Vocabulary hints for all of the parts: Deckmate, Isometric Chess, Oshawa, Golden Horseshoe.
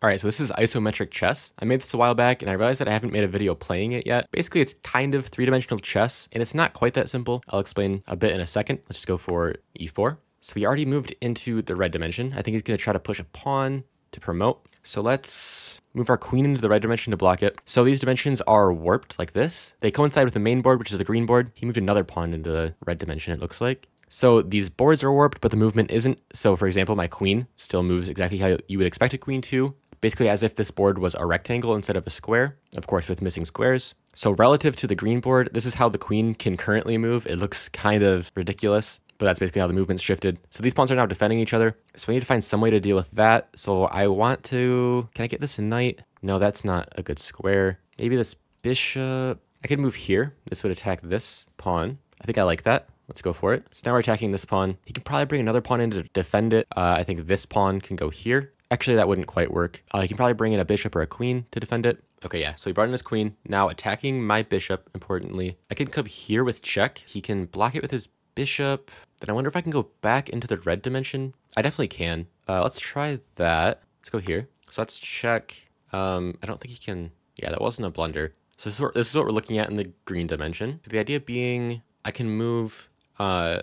Alright, so this is Isometric Chess. I made this a while back and I realized that I haven't made a video playing it yet. Basically, it's kind of three-dimensional chess and it's not quite that simple. I'll explain a bit in a second. Let's just go for e4. So we already moved into the red dimension. I think he's going to try to push a pawn to promote. So let's move our queen into the red dimension to block it. So these dimensions are warped like this. They coincide with the main board, which is the green board. He moved another pawn into the red dimension, it looks like. So these boards are warped, but the movement isn't. So for example, my queen still moves exactly how you would expect a queen to. Basically as if this board was a rectangle instead of a square, of course with missing squares. So relative to the green board, this is how the queen can currently move. It looks kind of ridiculous, but that's basically how the movement's shifted. So these pawns are now defending each other. So we need to find some way to deal with that. So I want to, can I get this knight? No, that's not a good square. Maybe this bishop, I could move here. This would attack this pawn. I think I like that. Let's go for it. So now we're attacking this pawn. He can probably bring another pawn in to defend it. I think this pawn can go here. Actually, that wouldn't quite work. He can probably bring in a bishop or a queen to defend it. Okay, yeah, so he brought in his queen. Now attacking my bishop, importantly. I can come here with check. He can block it with his bishop. Then I wonder if I can go back into the red dimension. I definitely can. Let's try that. Let's go here. So let's check. I don't think he can... Yeah, that wasn't a blunder. So this is what we're looking at in the green dimension. So the idea being I can move to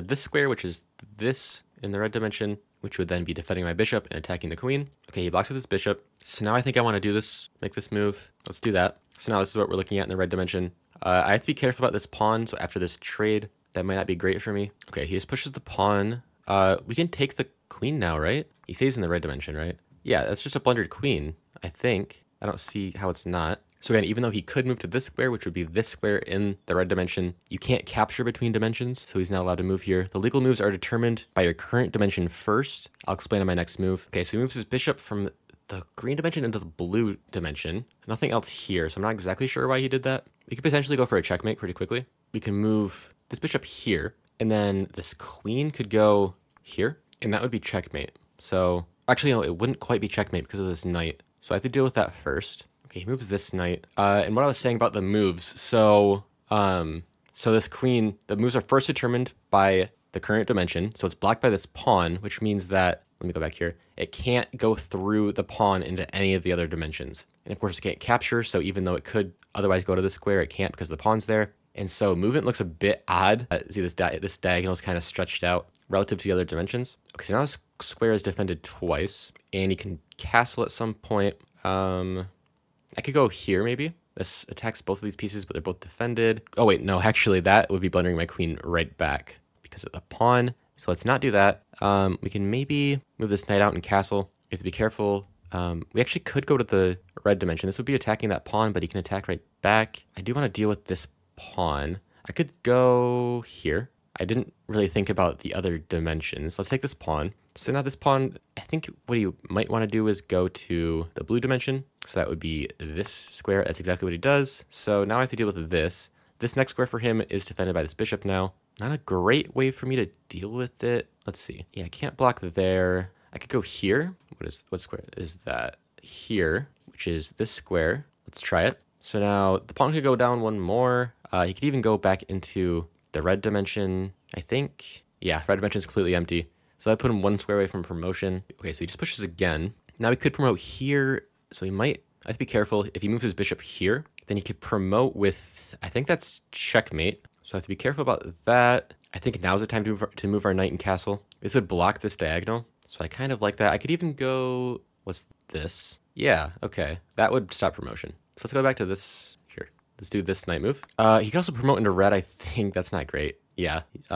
this square, which is this in the red dimension, which would then be defending my bishop and attacking the queen. Okay, he blocks with his bishop. So now I think I want to do this, make this move. Let's do that. So now this is what we're looking at in the red dimension. I have to be careful about this pawn, so after this trade, that might not be great for me. Okay, he just pushes the pawn. We can take the queen now, right? He stays in the red dimension, right? Yeah, that's just a blundered queen, I think. I don't see how it's not. So again, even though he could move to this square, which would be this square in the red dimension, you can't capture between dimensions, so he's not allowed to move here. The legal moves are determined by your current dimension first. I'll explain in my next move. Okay, so he moves his bishop from the green dimension into the blue dimension. Nothing else here, so I'm not exactly sure why he did that. We could potentially go for a checkmate pretty quickly. We can move this bishop here, and then this queen could go here, and that would be checkmate. So, actually, no, it wouldn't quite be checkmate because of this knight. So I have to deal with that first. Okay, he moves this knight. And what I was saying about the moves, so this queen, the moves are first determined by the current dimension, so it's blocked by this pawn, which means that, let me go back here, it can't go through the pawn into any of the other dimensions. And of course it can't capture, so even though it could otherwise go to this square, it can't because the pawn's there. And so movement looks a bit odd. See, this diagonal is kind of stretched out relative to the other dimensions. Okay, so now this square is defended twice, and you can castle at some point. I could go here, maybe. This attacks both of these pieces, but they're both defended. Oh, wait, no, actually, that would be blundering my queen right back because of the pawn. So let's not do that. We can maybe move this knight out and castle. You have to be careful. We actually could go to the red dimension. This would be attacking that pawn, but he can attack right back. I do want to deal with this pawn. I could go here. I didn't really think about the other dimensions. Let's take this pawn. So now this pawn, I think what he might want to do is go to the blue dimension. So that would be this square. That's exactly what he does. So now I have to deal with this. This next square for him is defended by this bishop now. Not a great way for me to deal with it. Let's see. Yeah, I can't block there. I could go here. What square is that? Here, which is this square. Let's try it. So now the pawn could go down one more. He could even go back into the red dimension, I think. Yeah, red dimension is completely empty. So I put him one square away from promotion. Okay, so he just pushes again. Now he could promote here. So he might, I have to be careful. If he moves his bishop here, then he could promote with, I think that's checkmate. So I have to be careful about that. I think now's the time to move our knight and castle. This would block this diagonal. So I kind of like that. I could even go, what's this? Yeah, okay. That would stop promotion. So let's go back to this. Let's do this knight move. He can also promote into red, I think. That's not great. Yeah, he's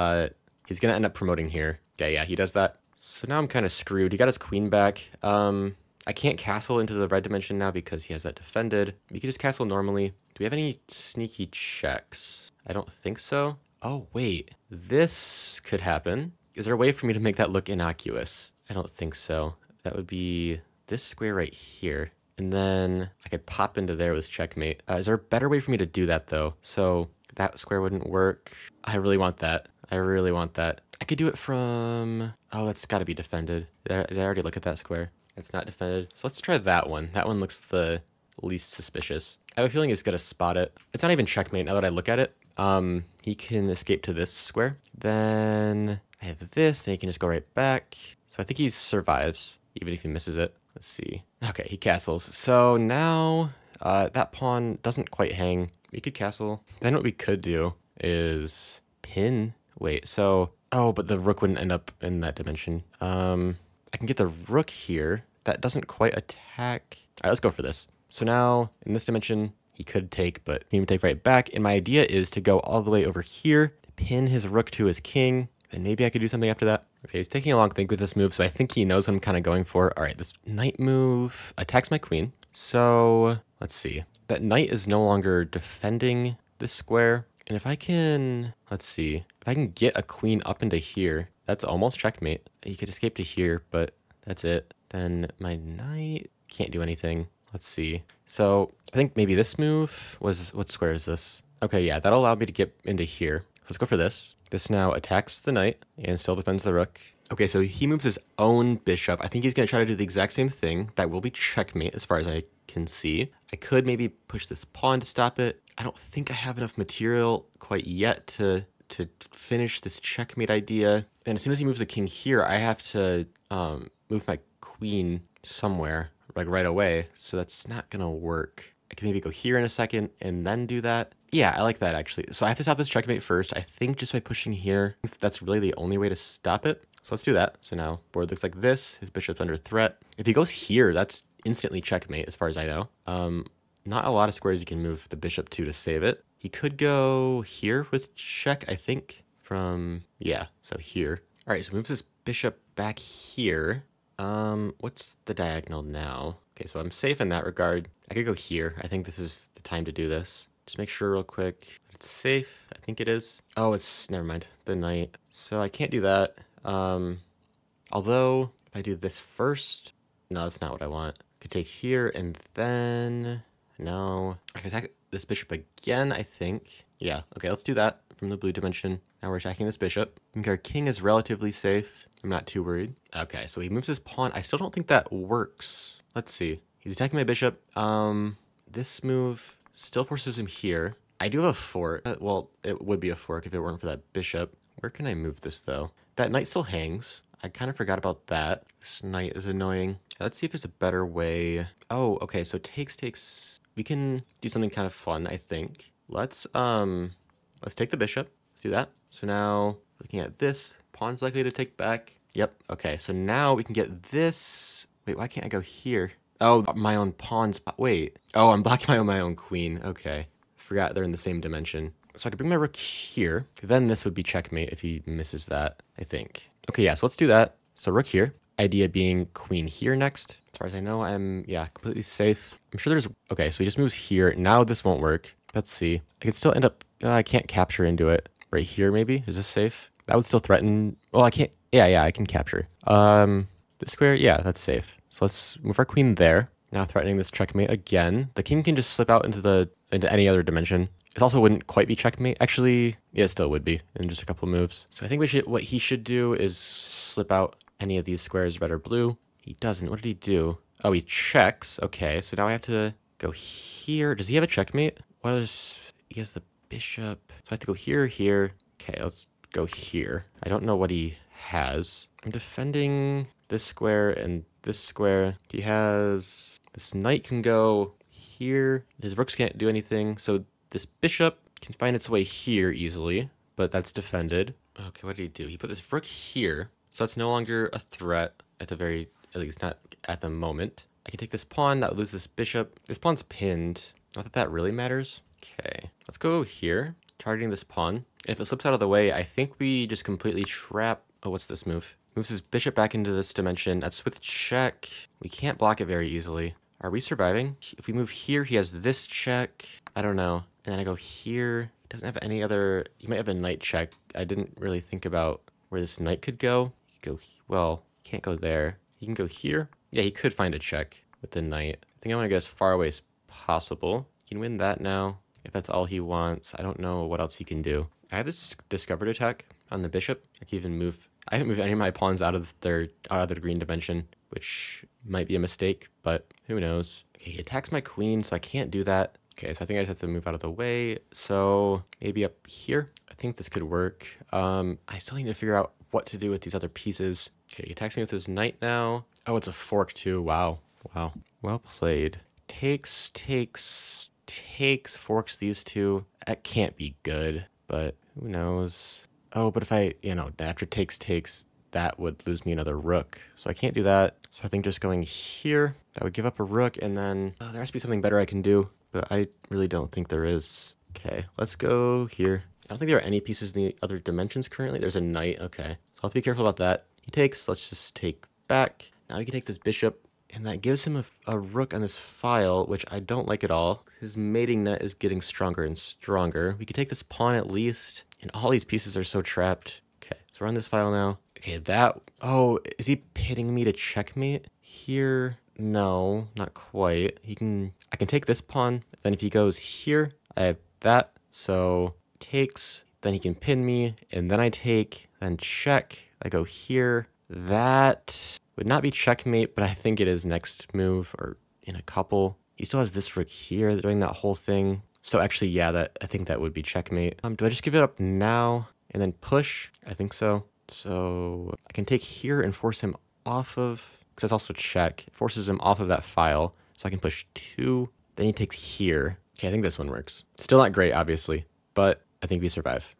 going to end up promoting here. Okay, yeah, he does that. So now I'm kind of screwed. He got his queen back. I can't castle into the red dimension now because he has that defended. We can just castle normally. Do we have any sneaky checks? I don't think so. Oh, wait. This could happen. Is there a way for me to make that look innocuous? I don't think so. That would be this square right here. And then I could pop into there with checkmate. Is there a better way for me to do that though? So that square wouldn't work. I really want that. I really want that. I could do it from, oh, that's gotta be defended. Did I already look at that square? It's not defended. So let's try that one. That one looks the least suspicious. I have a feeling he's gonna spot it. It's not even checkmate now that I look at it. He can escape to this square. Then I have this, then he can just go right back. So I think he survives, even if he misses it. Let's see. Okay, he castles. So now that pawn doesn't quite hang. We could castle. Then what we could do is pin. Wait, so... Oh, but the rook wouldn't end up in that dimension. I can get the rook here. That doesn't quite attack. All right, let's go for this. So now, in this dimension, he could take, but he would take right back. And my idea is to go all the way over here, pin his rook to his king, and maybe I could do something after that. Okay, he's taking a long think with this move, so I think he knows what I'm kind of going for. All right, this knight move attacks my queen. So, let's see. That knight is no longer defending this square. And if I can, let's see, if I can get a queen up into here, that's almost checkmate. He could escape to here, but that's it. Then my knight can't do anything. Let's see. So I think maybe this move was, what square is this? Okay, yeah, that'll allow me to get into here. Let's go for this. This now attacks the knight and still defends the rook. Okay, so he moves his own bishop. I think he's going to try to do the exact same thing. That will be checkmate as far as I can see. I could maybe push this pawn to stop it. I don't think I have enough material quite yet to finish this checkmate idea. And as soon as he moves the king here, I have to move my queen somewhere, like right away. So that's not going to work. I can maybe go here in a second and then do that. Yeah, I like that actually. So I have to stop this checkmate first. I think just by pushing here, that's really the only way to stop it. So let's do that. So now board looks like this. His bishop's under threat. If he goes here, that's instantly checkmate as far as I know. Not a lot of squares you can move the bishop to save it. He could go here with check, I think, from, yeah, so here. All right, so moves his bishop back here. What's the diagonal now? Okay, so I'm safe in that regard. I could go here. I think this is the time to do this. Just make sure real quick that it's safe. I think it is. Oh, it's, never mind, the knight. So I can't do that. Although, if I do this first, no, that's not what I want. I could take here and then... No, I can attack this bishop again, I think. Yeah, okay, let's do that from the blue dimension. Now we're attacking this bishop. I think our king is relatively safe. I'm not too worried. Okay, so he moves his pawn. I still don't think that works. Let's see. He's attacking my bishop. This move still forces him here. I do have a fork. Well, it would be a fork if it weren't for that bishop. Where can I move this, though? That knight still hangs. I kind of forgot about that. This knight is annoying. Let's see if there's a better way. Oh, okay, so takes... We can do something kind of fun, I think. Let's take the bishop. Let's do that. So now, looking at this, pawn's likely to take back. Yep, okay, so now we can get this. Wait, why can't I go here? Oh, my own pawn's, wait. Oh, I'm blocking my own queen, okay. Forgot they're in the same dimension. So I could bring my rook here. Then this would be checkmate if he misses that, I think. Okay, yeah, so let's do that. So rook here. Idea being queen here next. As far as I know, I'm, yeah, completely safe. I'm sure there's, okay, so he just moves here. Now this won't work. Let's see. I could still end up, I can't capture into it. Right here, maybe? Is this safe? That would still threaten, well, I can't, yeah, I can capture. This square, yeah, that's safe. So let's move our queen there. Now threatening this checkmate again. The king can just slip out into any other dimension. This also wouldn't quite be checkmate. Actually, yeah, it still would be in just a couple moves. So I think what he should do is slip out any of these squares, red or blue. He doesn't. What did he do? Oh, he checks. Okay, so now I have to go here. Does he have a checkmate? What is... He has the bishop. So I have to go here, here. Okay, let's go here. I don't know what he has. I'm defending this square and this square. He has... This knight can go here. His rooks can't do anything. So this bishop can find its way here easily, but that's defended. Okay, what did he do? He put this rook here. So that's no longer a threat at least not at the moment. I can take this pawn, that would lose this bishop. This pawn's pinned. Not that that really matters. Okay, let's go here, targeting this pawn. If it slips out of the way, I think we just completely trap. Oh, what's this move? Moves his bishop back into this dimension. That's with check. We can't block it very easily. Are we surviving? If we move here, he has this check. I don't know. And then I go here. He doesn't have any other, he might have a knight check. I didn't really think about where this knight could go. Well, can't go there. He can go here. Yeah, he could find a check with the knight. I think I want to go as far away as possible. He can win that now, if that's all he wants. I don't know what else he can do. I have this discovered attack on the bishop. I can even move... I haven't moved any of my pawns out of the green dimension, which might be a mistake, but who knows. Okay, he attacks my queen, so I can't do that. Okay, so I think I just have to move out of the way. So maybe up here. I think this could work. I still need to figure out what to do with these other pieces. Okay, he attacks me with his knight now. Oh, it's a fork too, wow. Wow. Well played. Takes, forks these two. That can't be good, but who knows? Oh, but if I, after takes, that would lose me another rook. So I can't do that. So I think just going here, that would give up a rook, and then there has to be something better I can do, but I really don't think there is. Okay, let's go here. I don't think there are any pieces in the other dimensions currently. There's a knight, okay. So I'll have to be careful about that. He takes, let's just take back. Now we can take this bishop, and that gives him a rook on this file, which I don't like at all. His mating net is getting stronger and stronger. We could take this pawn at least, and all these pieces are so trapped. Okay, so we're on this file now. Okay, that, oh, is he pitting me to checkmate here? No, not quite. I can take this pawn, then if he goes here, I have that, so takes, then he can pin me, and then I take, then check, I go here. That would not be checkmate, but I think it is next move or in a couple. He still has this rook here. They're doing that whole thing. So actually, yeah, I think that would be checkmate. Do I just give it up now and then push? I think so. So I can take here and force him off of, because that's also check. It forces him off of that file. So I can push 2. Then he takes here. Okay, I think this one works. Still not great, obviously, but I think we survive.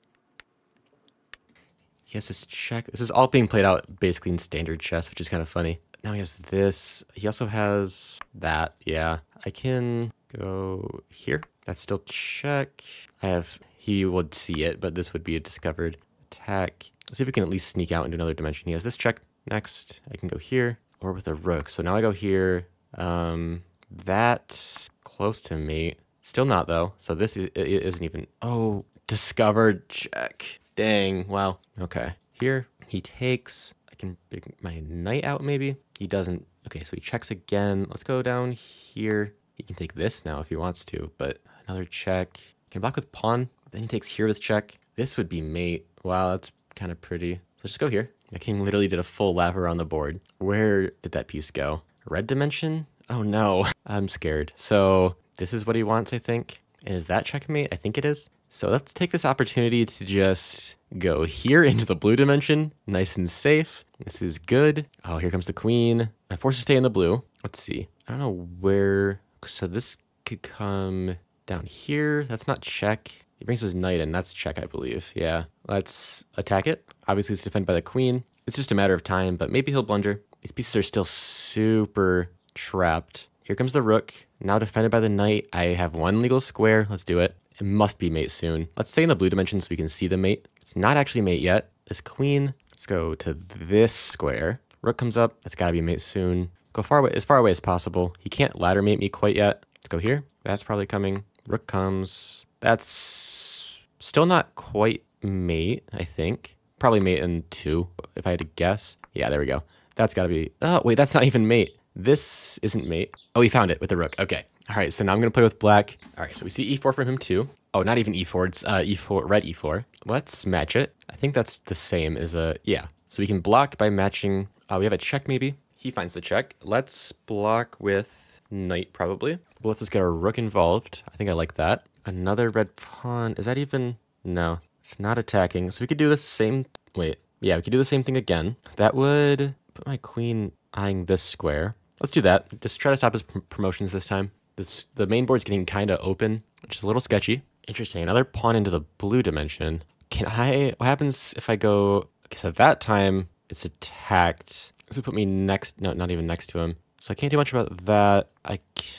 He has this check. This is all being played out basically in standard chess, which is kind of funny. Now he has this. He also has that. Yeah, I can go here. That's still check. He would see it, but this would be a discovered attack. Let's see if we can at least sneak out into another dimension. He has this check next. I can go here or with a rook. So now I go here. That close to me. Still not though. So this isn't even. Oh, discovered check. Dang, wow. Okay, here, he takes. I can bring my knight out maybe. He doesn't. Okay, so he checks again. Let's go down here. He can take this now if he wants to, but another check. Can block with pawn. Then he takes here with check. This would be mate. Wow, that's kind of pretty. So let's just go here. The king literally did a full lap around the board. Where did that piece go? Red dimension? Oh no, I'm scared. So this is what he wants, I think. And is that checkmate? I think it is. So let's take this opportunity to just go here into the blue dimension, nice and safe. This is good. Oh, here comes the queen. I'm forced to stay in the blue. Let's see. I don't know where. So this could come down here. That's not check. He brings his knight in. That's check, I believe. Yeah. Let's attack it. Obviously, it's defended by the queen. It's just a matter of time, but maybe he'll blunder. These pieces are still super trapped. Here comes the rook. Now defended by the knight. I have one legal square. Let's do it. It must be mate soon. Let's stay in the blue dimension so we can see the mate. It's not actually mate yet. This queen. Let's go to this square. Rook comes up. That's got to be mate soon. Go far away, as far away as possible. He can't ladder mate me quite yet. Let's go here. That's probably coming. Rook comes. That's still not quite mate, I think. Probably mate in 2, if I had to guess. Yeah, there we go. That's got to be... Oh, wait, that's not even mate. This isn't mate. Oh, he found it with the rook. Okay. All right, so now I'm going to play with black. All right, so we see e4 from him too. Oh, not even e4, it's e4, red e4. Let's match it. I think that's the same as a, yeah. So we can block by matching. We have a check maybe. He finds the check. Let's block with knight probably. Well, let's just get our rook involved. I think I like that. Another red pawn. Is that even? No, it's not attacking. So we could do the same. Wait, yeah, we could do the same thing again. That would put my queen eyeing this square. Let's do that. Just try to stop his promotions this time. The main board's getting kind of open, which is a little sketchy. Interesting, another pawn into the blue dimension. What happens if I go, okay, so that time it's attacked. This would put me next, no, not even next to him. So I can't do much about that.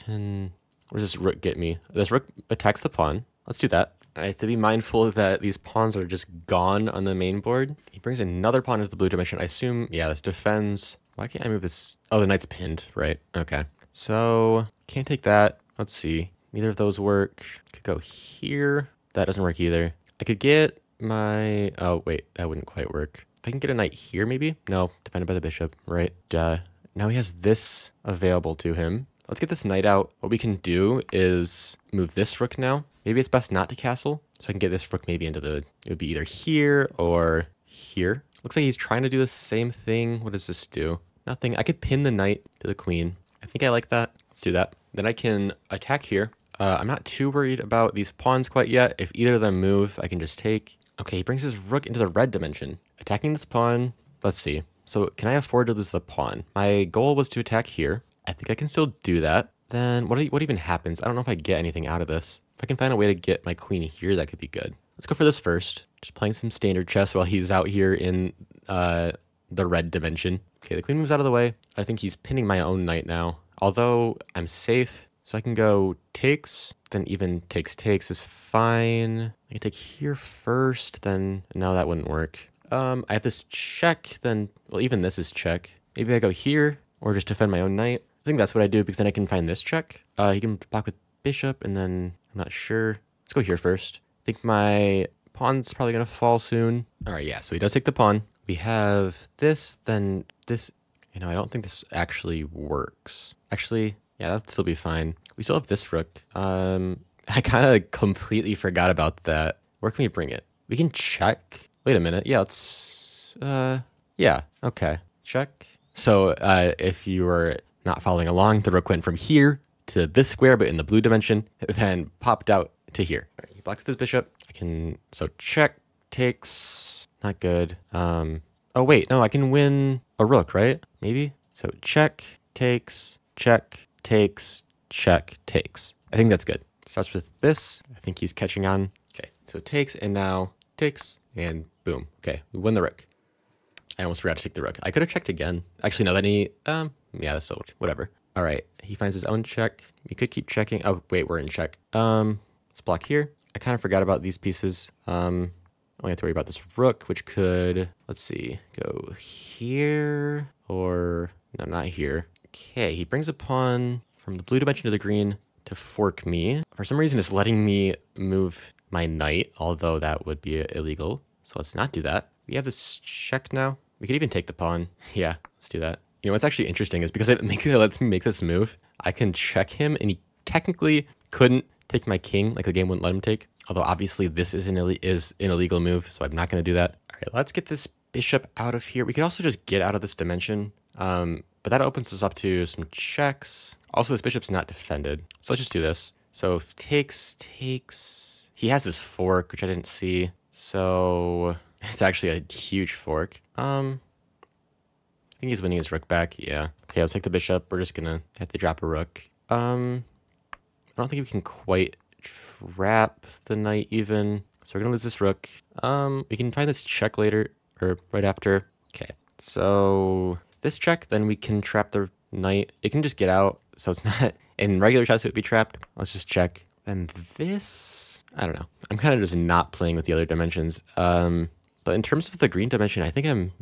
Where does this rook get me? This rook attacks the pawn. Let's do that. I have to be mindful that these pawns are just gone on the main board. He brings another pawn into the blue dimension. I assume, yeah, this defends. Why can't I move this? Oh, the knight's pinned, right? Okay. So, can't take that. Let's see. Neither of those work. Could go here. That doesn't work either. I could get my... Oh, wait. That wouldn't quite work. If I can get a knight here, maybe? No. Defended by the bishop. Right. Duh. Now he has this available to him. Let's get this knight out. What we can do is move this rook now. Maybe it's best not to castle. So I can get this rook maybe into the... It would be either here or here. Looks like he's trying to do the same thing. What does this do? Nothing. I could pin the knight to the queen. I think I like that. Let's do that. Then I can attack here. I'm not too worried about these pawns quite yet. If either of them move, I can just take. Okay, he brings his rook into the red dimension. Attacking this pawn. Let's see. So can I afford to lose the pawn? My goal was to attack here. I think I can still do that. Then what even happens? I don't know if I get anything out of this. If I can find a way to get my queen here, that could be good. Let's go for this first. Just playing some standard chess while he's out here in the red dimension. Okay, the queen moves out of the way. I think he's pinning my own knight now. Although I'm safe, so I can go takes, then even takes is fine. I can take here first, then no, that wouldn't work. I have this check, then, well, even this is check. Maybe I go here, or just defend my own knight. I think that's what I do, because then I can find this check. He can block with bishop, and then, I'm not sure. Let's go here first. I think my pawn's probably gonna fall soon. All right, yeah, so he does take the pawn. We have this, then this, you know, I don't think this actually works. Actually, yeah, that'll still be fine. We still have this rook. I kind of completely forgot about that. Where can we bring it? We can check. Wait a minute. Yeah, let's... yeah, okay. Check. So if you were not following along, the rook went from here to this square, but in the blue dimension, then popped out to here. All right, he blocks this bishop. I can... So check, takes... Not good. Oh, wait. No, I can win a rook, right? Maybe? So check, takes, check, takes, check, takes. I think that's good. Starts with this. I think he's catching on. Okay, so takes and now takes and boom. Okay, we win the rook. I almost forgot to take the rook. I could have checked again. Actually, no, then he, yeah, that's still, whatever. All right, he finds his own check. You could keep checking. Oh, wait, we're in check. Let's block here. I kind of forgot about these pieces. I only have to worry about this rook, which could, let's see, go here or, no, not here. Okay, he brings a pawn from the blue dimension to the green to fork me. For some reason, it's letting me move my knight, although that would be illegal. So let's not do that. We have this check now. We could even take the pawn. Yeah, let's do that. You know, what's actually interesting is because it lets me make this move, I can check him, and he technically couldn't take my king, like the game wouldn't let him take. Although, obviously, this is an illegal move, so I'm not going to do that. All right, let's get this bishop out of here. We could also just get out of this dimension, but that opens us up to some checks. Also, this bishop's not defended, so let's just do this. So, takes... He has this fork, which I didn't see, so... It's actually a huge fork. I think he's winning his rook back, yeah. Okay, let's take the bishop. We're just going to have to drop a rook. I don't think we can quite... trap the knight even. So we're gonna lose this rook. We can find this check later or right after. Okay, so this check, then we can trap the knight. It can just get out, so it's not in regular chess it would be trapped. Let's just check. And this, I don't know. I'm kind of just not playing with the other dimensions. But in terms of the green dimension, I think I'm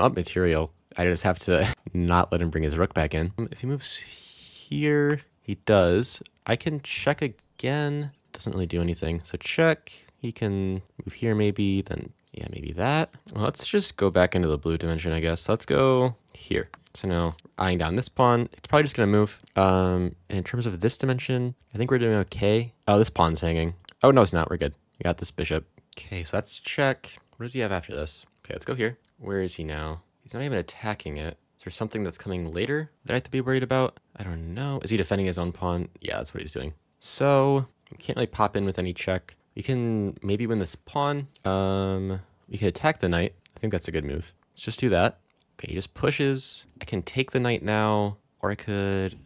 up material. I just have to not let him bring his rook back in. If he moves here, he does. I can check again. Doesn't really do anything. So check. He can move here maybe, then yeah, maybe that. Well, let's just go back into the blue dimension, I guess. Let's go here. So now eyeing down this pawn, it's probably just gonna move. And in terms of this dimension, I think we're doing okay. Oh, this pawn's hanging. Oh, no, it's not. We're good. We got this bishop. Okay, so that's check. What does he have after this? Okay, let's go here. Where is he now? He's not even attacking it. Is there something that's coming later that I have to be worried about? I don't know. Is he defending his own pawn? Yeah, that's what he's doing. So, we can't really pop in with any check. We can maybe win this pawn. We can attack the knight. I think that's a good move. Let's just do that. Okay, he just pushes. I can take the knight now, or I could...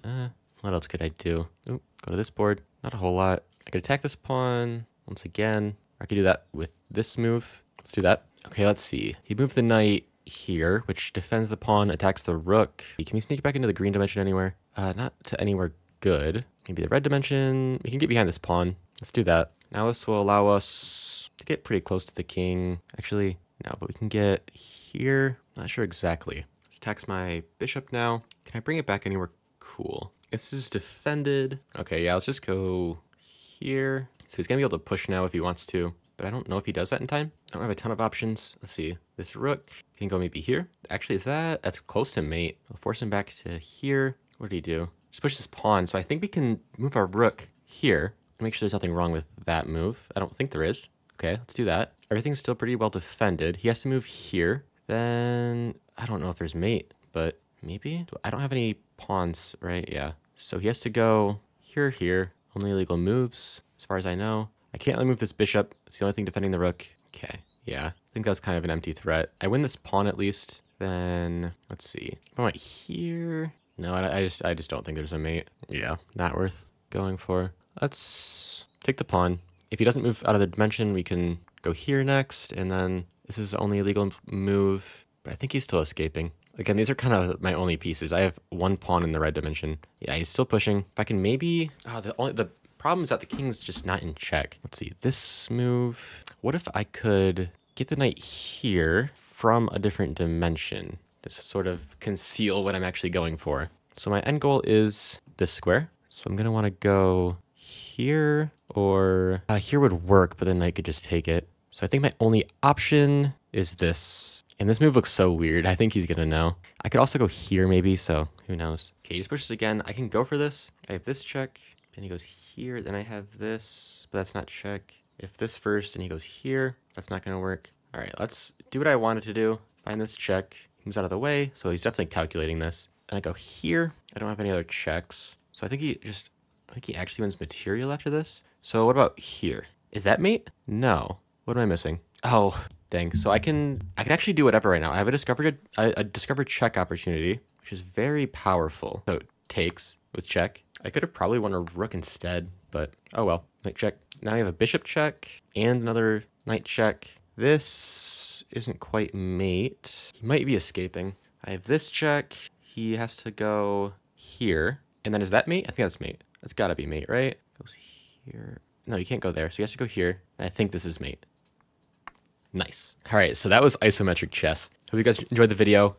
what else could I do? Ooh, go to this board. Not a whole lot. I could attack this pawn once again. I could do that with this move. Let's do that. Okay, let's see. He moved the knight here, which defends the pawn, attacks the rook. Can we sneak back into the green dimension anywhere? Not to anywhere good. Maybe the red dimension. We can get behind this pawn. Let's do that. Now this will allow us to get pretty close to the king. Actually, no, but we can get here. Not sure exactly. Let's attack my bishop now. Can I bring it back anywhere cool? This is defended. Okay, yeah, let's just go here. So he's gonna be able to push now if he wants to, but I don't know if he does that in time. I don't have a ton of options. Let's see. This rook can go maybe here. Actually, is that? That's close to mate. I'll force him back to here. What did he do? Just push this pawn, so I think we can move our rook here and make sure there's nothing wrong with that move. I don't think there is. Okay, let's do that. Everything's still pretty well defended. He has to move here. Then, I don't know if there's mate, but maybe? I don't have any pawns, right? Yeah. So he has to go here. Only illegal moves, as far as I know. I can't really move this bishop. It's the only thing defending the rook. Okay, yeah. I think that's kind of an empty threat. I win this pawn at least. Then, let's see. If I went here... No, I just don't think there's a mate. Yeah, not worth going for. Let's take the pawn. If he doesn't move out of the dimension, we can go here next, and then this is the only legal move. But I think he's still escaping. Again, these are kind of my only pieces. I have one pawn in the red dimension. Yeah, he's still pushing. If I can maybe... Oh, the problem is that the king's just not in check. Let's see, this move... What if I could get the knight here from a different dimension? Just sort of conceal what I'm actually going for. So my end goal is this square. So I'm going to want to go here, or... here would work, but then I could just take it. So I think my only option is this. And this move looks so weird. I think he's going to know. I could also go here maybe, so who knows. Okay, he just pushes again. I can go for this. I have this check, and he goes here. Then I have this, but that's not check. If this first, and he goes here, that's not going to work. All right, let's do what I wanted to do. Find this check. He moves out of the way, so he's definitely calculating this. And I go here. I don't have any other checks. So I think he actually wins material after this. So what about here? Is that mate? No. What am I missing? Oh, dang. So I can actually do whatever right now. I have a discovered check opportunity, which is very powerful. So it takes with check. I could have probably won a rook instead, but oh well. Knight check. Now I have a bishop check and another knight check. This isn't quite mate. He might be escaping. I have this check. He has to go here. And then is that mate? I think that's mate. That's gotta be mate, right? Goes here. No, you can't go there. So he has to go here. And I think this is mate. Nice. All right, so that was isometric chess. Hope you guys enjoyed the video.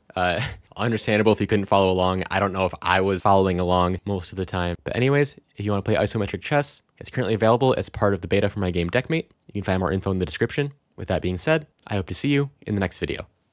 Understandable if you couldn't follow along. I don't know if I was following along most of the time. But anyways, if you want to play isometric chess, it's currently available as part of the beta for my game Deckmate. You can find more info in the description. With that being said, I hope to see you in the next video.